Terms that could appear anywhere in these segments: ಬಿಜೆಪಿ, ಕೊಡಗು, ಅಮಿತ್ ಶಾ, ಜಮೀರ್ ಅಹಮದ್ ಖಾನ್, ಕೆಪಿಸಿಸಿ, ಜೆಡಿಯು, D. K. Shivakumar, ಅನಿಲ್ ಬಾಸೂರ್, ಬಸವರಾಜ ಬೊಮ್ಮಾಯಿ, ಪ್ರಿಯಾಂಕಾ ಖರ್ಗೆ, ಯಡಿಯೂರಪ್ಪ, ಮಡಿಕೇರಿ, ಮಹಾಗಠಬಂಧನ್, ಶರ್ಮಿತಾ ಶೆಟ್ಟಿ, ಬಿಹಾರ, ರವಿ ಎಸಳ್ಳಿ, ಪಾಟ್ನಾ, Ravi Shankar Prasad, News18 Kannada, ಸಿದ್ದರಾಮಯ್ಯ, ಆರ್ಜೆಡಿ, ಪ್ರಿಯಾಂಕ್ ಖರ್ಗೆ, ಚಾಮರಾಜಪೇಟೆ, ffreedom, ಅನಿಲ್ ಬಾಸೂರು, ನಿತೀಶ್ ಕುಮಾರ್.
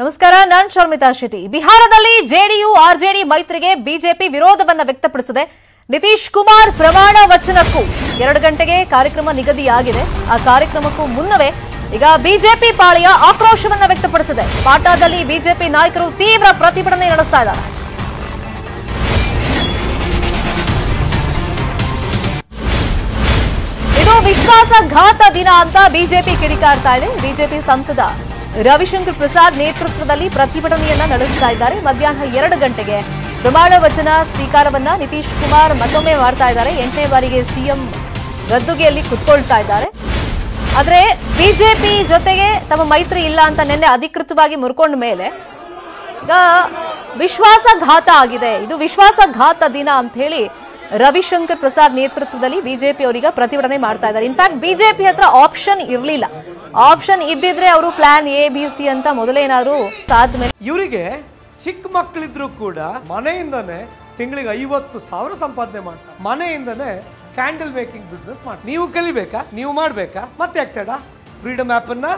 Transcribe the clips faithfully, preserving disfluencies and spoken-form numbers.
ನಮಸ್ಕಾರ ನಾನು ಶರ್ಮಿತಾ ಶೆಟ್ಟಿ. ಬಿಹಾರದಲ್ಲಿ ಜೆಡಿಯು ಆರ್ಜೆಡಿ ಮೈತ್ರಿಗೆ ಬಿಜೆಪಿ ವಿರೋಧವನ್ನು ವ್ಯಕ್ತಪಡಿಸಿದೆ. ನಿತೀಶ್ ಕುಮಾರ್ ಪ್ರಮಾಣ ವಚನಕ್ಕೂ ಎರಡು ಗಂಟೆಗೆ ಕಾರ್ಯಕ್ರಮ ನಿಗದಿಯಾಗಿದೆ. ಆ ಕಾರ್ಯಕ್ರಮಕ್ಕೂ ಮುನ್ನವೇ ಈಗ ಬಿಜೆಪಿ ಪಾಳೆಯ ಆಕ್ರೋಶವನ್ನು ವ್ಯಕ್ತಪಡಿಸಿದೆ. ಪಾಟಾದಲ್ಲಿ ಬಿಜೆಪಿ ನಾಯಕರು ತೀವ್ರ ಪ್ರತಿಭಟನೆ ನಡೆಸ್ತಾ ಇದ್ದಾರೆ. ಇದು ವಿಶ್ವಾಸಘಾತ ದಿನ ಅಂತ ಬಿಜೆಪಿ ಕಿಡಿಕಾರ್ತಾ ಇದೆ. ಬಿಜೆಪಿ ಸಂಸದ ರವಿಶಂಕರ್ ಪ್ರಸಾದ್ ನೇತೃತ್ವದಲ್ಲಿ ಪ್ರತಿಭಟನೆಯನ್ನ ನಡೆಸ್ತಾ ಇದ್ದಾರೆ. ಮಧ್ಯಾಹ್ನ ಎರಡು ಗಂಟೆಗೆ ಪ್ರಮಾಣ ವಚನ ಸ್ವೀಕಾರವನ್ನ ನಿತೀಶ್ ಕುಮಾರ್ ಮತ್ತೊಮ್ಮೆ ಮಾಡ್ತಾ ಇದ್ದಾರೆ. ಎಂಟನೇ ಬಾರಿಗೆ ಸಿಎಂ ಗದ್ದುಗೆಯಲ್ಲಿ ಕುತ್ಕೊಳ್ತಾ ಇದ್ದಾರೆ. ಆದ್ರೆ ಬಿಜೆಪಿ ಜೊತೆಗೆ ತಮ್ಮ ಮೈತ್ರಿ ಇಲ್ಲ ಅಂತ ನಿನ್ನೆ ಅಧಿಕೃತವಾಗಿ ಮುರ್ಕೊಂಡ ಮೇಲೆ ಈಗ ವಿಶ್ವಾಸಘಾತ ಆಗಿದೆ. ಇದು ವಿಶ್ವಾಸಘಾತ ದಿನ ಅಂತ ಹೇಳಿ ರವಿಶಂಕರ್ ಪ್ರಸಾದ್ ನೇತೃತ್ವದಲ್ಲಿ ಬಿಜೆಪಿ ಅವರೀಗ ಪ್ರತಿಭಟನೆ ಮಾಡ್ತಾ ಇದ್ದಾರೆ. ಇನ್ಫ್ಯಾಕ್ಟ್ ಬಿಜೆಪಿ ಹತ್ರ ಆಪ್ಷನ್ ಇರಲಿಲ್ಲ. ಆಪ್ಷನ್ ಇದ್ದಿದ್ರೆ ಅವರು ಪ್ಲಾನ್ ಎ ಬಿ ಸಿ ಅಂತ ಮೊದಲೇನಾದ್ರು ಸಾಧ್ಮೇಲೆ ಇವರಿಗೆ ಚಿಕ್ಕ ಮಕ್ಕಳಿದ್ರು ಕೂಡ ಮನೆಯಿಂದನೇ ತಿಂಗಳಿಗೆ ಐವತ್ತು ಸಾವಿರ ಸಂಪಾದನೆ ಮಾಡ್ತಾರೆ. ಮನೆಯಿಂದನೇ ಕ್ಯಾಂಡಲ್ ಮೇಕಿಂಗ್ ಬಿಸ್ನೆಸ್ ಮಾಡ್ತಾರೆ. ನೀವು ಕಲಿಬೇಕಾ? ನೀವು ಮಾಡ್ಬೇಕಾ? ಮತ್ತೆ ಆಗ್ತೇಡ ಫ್ರೀಡಮ್ ಆಪ್ ಅನ್ನ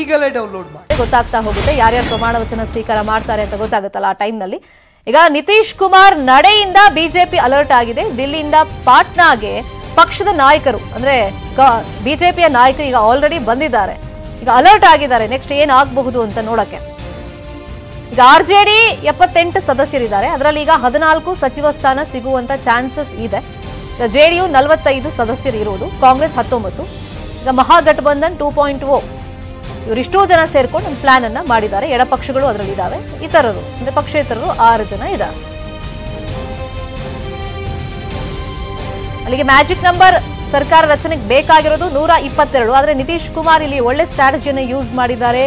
ಈಗಲೇ ಡೌನ್ಲೋಡ್ ಮಾಡಿ. ಗೊತ್ತಾಗ್ತಾ ಹೋಗುತ್ತೆ ಯಾರ್ಯಾರು ಪ್ರಮಾಣ ವಚನ ಸ್ವೀಕಾರ ಮಾಡ್ತಾರೆ ಅಂತ ಗೊತ್ತಾಗುತ್ತಲ್ಲ ಆ ಟೈಮ್ನಲ್ಲಿ. ಈಗ ನಿತೀಶ್ ಕುಮಾರ್ ನಡೆಯಿಂದ ಬಿಜೆಪಿ ಅಲರ್ಟ್ ಆಗಿದೆ. ದಿಲ್ಲಿಯಿಂದ ಪಾಟ್ನಾಗೆ ಪಕ್ಷದ ನಾಯಕರು ಅಂದ್ರೆ ಬಿಜೆಪಿಯ ನಾಯಕರು ಈಗ ಆಲ್ರೆಡಿ ಬಂದಿದ್ದಾರೆ. ಈಗ ಅಲರ್ಟ್ ಆಗಿದ್ದಾರೆ ನೆಕ್ಸ್ಟ್ ಏನಾಗಬಹುದು ಅಂತ ನೋಡಕ್ಕೆ. ಈಗ ಆರ್ ಜೆ ಡಿ ಎಪ್ಪತ್ತೆಂಟು ಸದಸ್ಯರಿದ್ದಾರೆ. ಅದರಲ್ಲಿ ಈಗ ಹದಿನಾಲ್ಕು ಸಚಿವ ಸ್ಥಾನ ಸಿಗುವಂತ ಚಾನ್ಸಸ್ ಇದೆ. ಜೆ ಡಿ ಯು ನಲವತ್ತೈದು ಸದಸ್ಯರು ಇರುವುದು, ಕಾಂಗ್ರೆಸ್ ಹತ್ತೊಂಬತ್ತು. ಈಗ ಮಹಾಗಠಬಂಧನ್ ಟೂ ಪಾಯಿಂಟ್ ಓ ಇವರಿಷ್ಟೋ ಜನ ಸೇರ್ಕೊಂಡು ಒಂದು ಪ್ಲಾನ್ ಅನ್ನ ಮಾಡಿದ್ದಾರೆ. ಎಡಪಕ್ಷಗಳು ಅದರಲ್ಲಿ ಇದ್ದಾವೆ, ಇತರರು ಅಂದ್ರೆ ಪಕ್ಷೇತರರು ಆರು ಜನ ಇದ್ದಾರೆ. ಅಲ್ಲಿಗೆ ಮ್ಯಾಜಿಕ್ ನಂಬರ್ ಸರ್ಕಾರ ರಚನೆಗೆ ಬೇಕಾಗಿರೋದು ನೂರ ಇಪ್ಪತ್ತೆರಡು. ಆದ್ರೆ ನಿತೀಶ್ ಕುಮಾರ್ ಇಲ್ಲಿ ಒಳ್ಳೆ ಸ್ಟ್ರಾಟಜಿಯನ್ನ ಯೂಸ್ ಮಾಡಿದ್ದಾರೆ.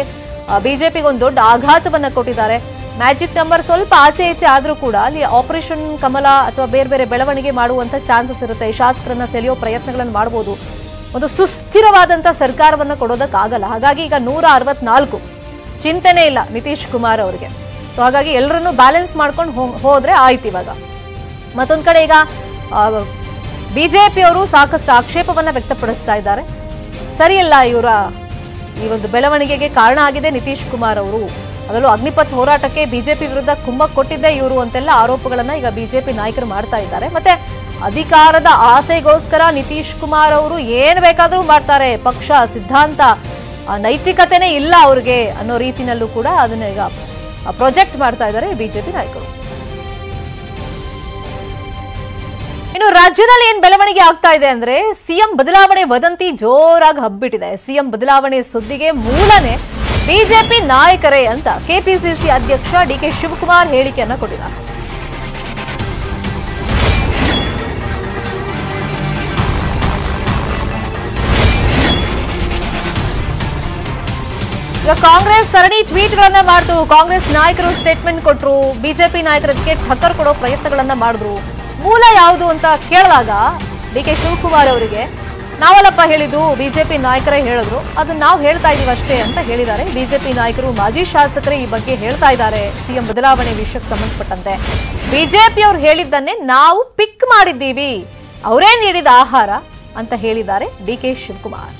ಬಿಜೆಪಿಗೆ ಒಂದು ದೊಡ್ಡ ಆಘಾತವನ್ನ ಕೊಟ್ಟಿದ್ದಾರೆ. ಮ್ಯಾಜಿಕ್ ನಂಬರ್ ಸ್ವಲ್ಪ ಆಚೆ ಈಚೆ ಆದ್ರೂ ಕೂಡ ಅಲ್ಲಿ ಆಪರೇಷನ್ ಕಮಲ ಅಥವಾ ಬೇರೆ ಬೇರೆ ಬೆಳವಣಿಗೆ ಮಾಡುವಂತ ಚಾನ್ಸಸ್ ಇರುತ್ತೆ. ಶಾಸಕರನ್ನ ಸೆಳೆಯೋ ಪ್ರಯತ್ನಗಳನ್ನು ಮಾಡಬಹುದು. ಒಂದು ಸುಸ್ಥಿರವಾದಂತಹ ಸರ್ಕಾರವನ್ನು ಕೊಡೋದಕ್ಕಾಗಲ್ಲ. ಹಾಗಾಗಿ ಈಗ ನೂರ ಅರವತ್ನಾಲ್ಕು ಚಿಂತನೆ ಇಲ್ಲ ನಿತೀಶ್ ಕುಮಾರ್ ಅವರಿಗೆ. ಸೊ ಹಾಗಾಗಿ ಎಲ್ಲರನ್ನೂ ಬ್ಯಾಲೆನ್ಸ್ ಮಾಡ್ಕೊಂಡು ಹೋದ್ರೆ ಆಯ್ತು. ಇವಾಗ ಮತ್ತೊಂದ್ ಕಡೆ ಈಗ ಬಿಜೆಪಿ ಅವರು ಸಾಕಷ್ಟು ಆಕ್ಷೇಪವನ್ನ ವ್ಯಕ್ತಪಡಿಸ್ತಾ ಇದ್ದಾರೆ. ಸರಿಯಲ್ಲ ಇವರ ಈ ಒಂದು ಬೆಳವಣಿಗೆಗೆ ಕಾರಣ ಆಗಿದೆ ನಿತೀಶ್ ಕುಮಾರ್ ಅವರು. ಅದರಲ್ಲೂ ಅಗ್ನಿಪಥ್ ಹೋರಾಟಕ್ಕೆ ಬಿಜೆಪಿ ವಿರುದ್ಧ ಕುಮ್ಮಕ್ ಕೊಟ್ಟಿದ್ದೆ ಇವರು ಅಂತೆಲ್ಲ ಆರೋಪಗಳನ್ನ ಈಗ ಬಿಜೆಪಿ ನಾಯಕರು ಮಾಡ್ತಾ ಇದ್ದಾರೆ. ಮತ್ತೆ ಅಧಿಕಾರದ ಆಸೆಗೋಸ್ಕರ ನಿತೀಶ್ ಕುಮಾರ್ ಅವರು ಏನ್ ಬೇಕಾದ್ರೂ ಮಾಡ್ತಾರೆ, ಪಕ್ಷ ಸಿದ್ಧಾಂತ ನೈತಿಕತೆನೇ ಇಲ್ಲ ಅವ್ರಿಗೆ ಅನ್ನೋ ರೀತಿನಲ್ಲೂ ಕೂಡ ಅದನ್ನ ಈಗ ಪ್ರೊಜೆಕ್ಟ್ ಮಾಡ್ತಾ ಇದ್ದಾರೆ ಬಿಜೆಪಿ ನಾಯಕರು. ಇನ್ನು ರಾಜ್ಯದಲ್ಲಿ ಏನ್ ಬೆಳವಣಿಗೆ ಆಗ್ತಾ ಇದೆ ಅಂದ್ರೆ ಸಿಎಂ ಬದಲಾವಣೆ ವದಂತಿ ಜೋರಾಗಿ ಹಬ್ಬಿಟ್ಟಿದೆ. ಸಿಎಂ ಬದಲಾವಣೆ ಸುದ್ದಿಗೆ ಮೂಲನೇ ಬಿಜೆಪಿ ನಾಯಕರೇ ಅಂತ ಕೆಪಿಸಿಸಿ ಅಧ್ಯಕ್ಷ ಡಿ ಕೆ ಶಿವಕುಮಾರ್ ಹೇಳಿಕೆಯನ್ನ ಕೊಟ್ಟಿದ್ದಾರೆ. ಕಾಂಗ್ರೆಸ್ ಸರಣಿ ಟ್ವೀಟ್ ಗಳನ್ನ ಮಾಡಿದ್ರು, ಕಾಂಗ್ರೆಸ್ ನಾಯಕರು ಸ್ಟೇಟ್ಮೆಂಟ್ ಕೊಟ್ಟರು, ಬಿಜೆಪಿ ನಾಯಕರಿಗೆ ಠಕ್ಕರ್ ಕೊಡೋ ಪ್ರಯತ್ನಗಳನ್ನ ಮಾಡಿದ್ರು. ಮೂಲ ಯಾವುದು ಅಂತ ಕೇಳಿದಾಗ ಡಿ ಕೆ ಶಿವಕುಮಾರ್ ಅವರಿಗೆ ನಾವಲ್ಲಪ್ಪ ಹೇಳಿದ್ದು, ಬಿಜೆಪಿ ನಾಯಕರೇ ಹೇಳಿದ್ರು, ಅದನ್ನ ನಾವು ಹೇಳ್ತಾ ಇದೀವಿ ಅಷ್ಟೇ ಅಂತ ಹೇಳಿದ್ದಾರೆ. ಬಿಜೆಪಿ ನಾಯಕರು ಮಾಜಿ ಶಾಸಕರೇ ಈ ಬಗ್ಗೆ ಹೇಳ್ತಾ ಇದ್ದಾರೆ. ಸಿಎಂ ಬದಲಾವಣೆ ವಿಷಯಕ್ಕೆ ಸಂಬಂಧಪಟ್ಟಂತೆ ಬಿಜೆಪಿ ಅವರು ಹೇಳಿದ್ದನ್ನೇ ನಾವು ಪಿಕ್ ಮಾಡಿದ್ದೀವಿ, ಅವರೇ ನೀಡಿದ ಆಹಾರ ಅಂತ ಹೇಳಿದ್ದಾರೆ D K Shivakumar.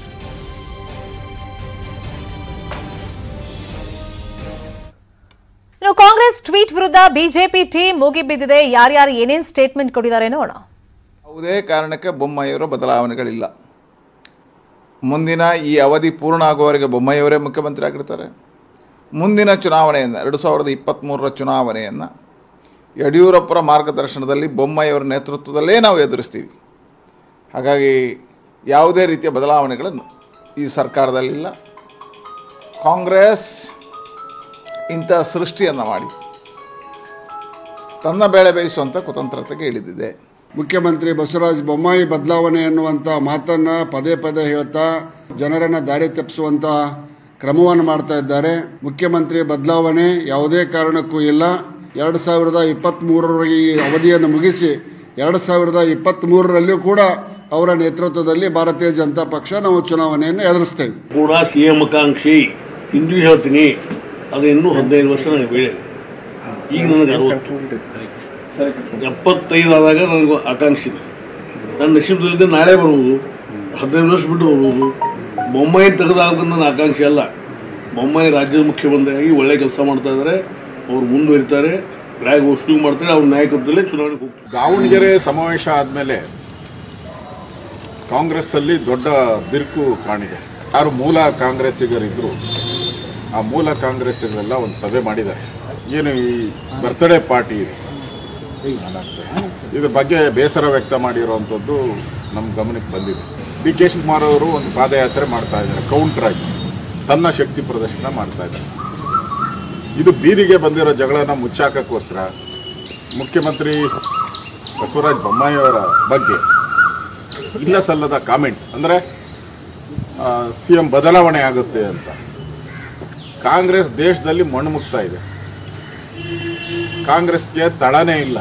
Congress tweet ವಿರುದ್ಧ ಬಿಜೆಪಿ ಟೀಮ್ ಮುಗಿಬಿದ್ದಿದೆ. ಯಾರ್ಯಾರು ಏನೇನು ಸ್ಟೇಟ್ಮೆಂಟ್ ಕೊಟ್ಟಿದ್ದಾರೆ ನೋಡೋಣ. ಯಾವುದೇ ಕಾರಣಕ್ಕೆ ಬೊಮ್ಮಾಯಿಯವರ ಬದಲಾವಣೆಗಳಿಲ್ಲ. ಮುಂದಿನ ಈ ಅವಧಿ ಪೂರ್ಣ ಆಗುವವರೆಗೆ ಬೊಮ್ಮಾಯಿಯವರೇ ಮುಖ್ಯಮಂತ್ರಿ ಆಗಿರ್ತಾರೆ. ಮುಂದಿನ ಚುನಾವಣೆಯನ್ನು ಎರಡು ಸಾವಿರದ ಇಪ್ಪತ್ತ್ಮೂರರ ಚುನಾವಣೆಯನ್ನು ಯಡಿಯೂರಪ್ಪರ ಮಾರ್ಗದರ್ಶನದಲ್ಲಿ ಬೊಮ್ಮಾಯಿಯವರ ನೇತೃತ್ವದಲ್ಲೇ ನಾವು ಎದುರಿಸ್ತೀವಿ. ಹಾಗಾಗಿ ಯಾವುದೇ ರೀತಿಯ ಬದಲಾವಣೆಗಳನ್ನು ಈ ಸರ್ಕಾರದಲ್ಲಿಲ್ಲ. ಕಾಂಗ್ರೆಸ್ ಇಂಥ ಸೃಷ್ಟಿಯನ್ನು ಮಾಡಿ ತನ್ನ ಬೇಳೆ ಬೇಯಿಸುವಂಥ ಕುತಂತ್ರತೆಗೆ ಇಳಿದಿದೆ. ಮುಖ್ಯಮಂತ್ರಿ ಬಸವರಾಜ ಬೊಮ್ಮಾಯಿ ಬದಲಾವಣೆ ಎನ್ನುವಂಥ ಮಾತನ್ನು ಪದೇ ಪದೇ ಹೇಳ್ತಾ ಜನರನ್ನು ದಾರಿ ತಪ್ಪಿಸುವಂಥ ಕ್ರಮವನ್ನು ಮಾಡ್ತಾ ಇದ್ದಾರೆ. ಮುಖ್ಯಮಂತ್ರಿ ಬದಲಾವಣೆ ಯಾವುದೇ ಕಾರಣಕ್ಕೂ ಇಲ್ಲ. ಎರಡು ಸಾವಿರದ ಇಪ್ಪತ್ತ್ಮೂರರವರೆಗೆ ಈ ಅವಧಿಯನ್ನು ಮುಗಿಸಿ ಎರಡು ಸಾವಿರದ ಇಪ್ಪತ್ತ್ಮೂರರಲ್ಲಿಯೂ ಕೂಡ ಅವರ ನೇತೃತ್ವದಲ್ಲಿ ಭಾರತೀಯ ಜನತಾ ಪಕ್ಷ ನಾವು ಚುನಾವಣೆಯನ್ನು ಎದುರಿಸ್ತೇವೆ. ಕೂಡ ಸಿ ಎಂ ಆಕಾಂಕ್ಷಿ ಇಂದು ಹೇಳ್ತೀನಿ, ಅದು ಇನ್ನೂ ಹದಿನೈದು ವರ್ಷ ನನಗೆ ಬೆಳೆಯದು. ಈಗ ನನಗೆ ಅರವತ್ತು ಎಪ್ಪತ್ತೈದು ಆದಾಗ ನನಗೆ ಆಕಾಂಕ್ಷೆ ಇದೆ. ನನ್ನ ನಿಶ್ಚಿತದಲ್ಲಿದ್ದರೆ ನಾಳೆ ಬರ್ಬೋದು, ಹದಿನೈದು ವರ್ಷ ಬಿಟ್ಟು ಬರ್ಬೋದು. ಬೊಮ್ಮಾಯಿ ತೆಗೆದಾಗ ನನ್ನ ಆಕಾಂಕ್ಷೆ ಅಲ್ಲ, ಬೊಮ್ಮಾಯಿ राज्य ಮುಖ್ಯಮಂತ್ರಿಯಾಗಿ ಒಳ್ಳೆ ಕೆಲಸ ಮಾಡ್ತಾ ಇದ್ದಾರೆ ಅವರು ಮುಂದುವರಿತಾರೆ ಬ್ಲಾಗ್ ಹೋಸ್ಟಿಂಗ್ ಮಾಡ್ತಾರೆ ಅವರ ನಾಯಕತ್ವದಲ್ಲಿ ಚುನಾವಣೆ ಹೋಗ್ತಾರೆ ದಾವಣಗೆರೆ ಸಮಾವೇಶ ಆದಮೇಲೆ ಕಾಂಗ್ರೆಸ್ ಅಲ್ಲಿ ದೊಡ್ಡ ಬಿರುಕು ಕಾಣಿದೆ ಯಾರು ಮೂಲ ಕಾಂಗ್ರೆಸ್ಸಿಗರಿದ್ರು ಆ ಮೂಲ ಕಾಂಗ್ರೆಸ್ಸಿಗರೆಲ್ಲ ಒಂದು ಸಭೆ ಮಾಡಿದ್ದಾರೆ ಏನು ಈ ಬರ್ತ್ಡೇ ಪಾರ್ಟಿ ಇದರ ಬಗ್ಗೆ ಬೇಸರ ವ್ಯಕ್ತ ಮಾಡಿರುವಂತದ್ದು ನಮ್ಮ ಗಮನಕ್ಕೆ ಬಂದಿದೆ ಡಿ ಕೆ ಶಿವಕುಮಾರ್ ಅವರು ಒಂದು ಪಾದಯಾತ್ರೆ ಮಾಡ್ತಾ ಇದ್ದಾರೆ ಕೌಂಟರ್ ಆಗಿ ತನ್ನ ಶಕ್ತಿ ಪ್ರದರ್ಶನ ಮಾಡ್ತಾ ಇದ್ದಾರೆ ಇದು ಬೀದಿಗೆ ಬಂದಿರೋ ಜಗಳನ ಮುಚ್ಚಾಕಕ್ಕೋಸ್ಕರ ಮುಖ್ಯಮಂತ್ರಿ ಬಸವರಾಜ ಬೊಮ್ಮಾಯಿ ಅವರ ಬಗ್ಗೆ ಇಲ್ಲ ಸಲ್ಲದ ಕಾಮೆಂಟ್ ಅಂದರೆ ಸಿಎಂ ಬದಲಾವಣೆ ಆಗುತ್ತೆ ಅಂತ ಕಾಂಗ್ರೆಸ್ ದೇಶದಲ್ಲಿ ಮಣ್ಣುಮುಕ್ತಾ ಇದೆ ಕಾಂಗ್ರೆಸ್ಗೆ ತಳನೇ ಇಲ್ಲ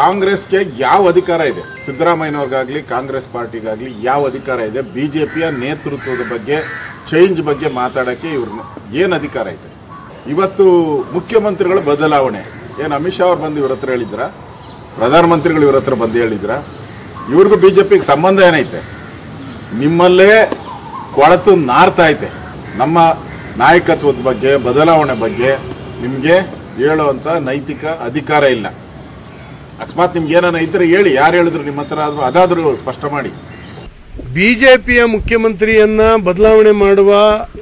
ಕಾಂಗ್ರೆಸ್ಗೆ ಯಾವ ಅಧಿಕಾರ ಇದೆ ಸಿದ್ದರಾಮಯ್ಯನವರಿಗಾಗಲಿ ಕಾಂಗ್ರೆಸ್ ಪಾರ್ಟಿಗಾಗಲಿ ಯಾವ ಅಧಿಕಾರ ಇದೆ ಬಿಜೆಪಿಯ ನೇತೃತ್ವದ ಬಗ್ಗೆ ಚೇಂಜ್ ಬಗ್ಗೆ ಮಾತಾಡೋಕ್ಕೆ ಇವ್ರನ್ನ ಏನು ಅಧಿಕಾರ ಇದೆ ಇವತ್ತು ಮುಖ್ಯಮಂತ್ರಿಗಳ ಬದಲಾವಣೆ ಏನು ಅಮಿತ್ ಶಾ ಅವ್ರು ಬಂದು ಇವ್ರ ಹತ್ರ ಹೇಳಿದ್ರ ಪ್ರಧಾನಮಂತ್ರಿಗಳು ಇವ್ರ ಹತ್ರ ಬಂದು ಹೇಳಿದ್ರ ಇವ್ರಿಗೂ ಬಿಜೆಪಿಗೆ ಸಂಬಂಧ ಏನೈತೆ ನಿಮ್ಮಲ್ಲೇ ಕೊಳತು ನಾರ್ತಾ ಐತೆ ನಮ್ಮ ನಾಯಕತ್ವದ ಬಗ್ಗೆ ಬದಲಾವಣೆ ಬಗ್ಗೆ ನಿಮಗೆ ಹೇಳುವಂಥ ನೈತಿಕ ಅಧಿಕಾರ ಇಲ್ಲ ಅಕಸ್ಮಾತ್ ನಿಮ್ಗೆ ಏನಾನ ಇದ್ರೆ ಹೇಳಿ ಯಾರು ಹೇಳಿದ್ರು ನಿಮ್ಮ ಹತ್ರ ಆದರೂ ಅದಾದರೂ ಸ್ಪಷ್ಟ ಮಾಡಿ ಬಿಜೆಪಿಯ ಮುಖ್ಯಮಂತ್ರಿಯನ್ನ ಬದಲಾವಣೆ ಮಾಡುವ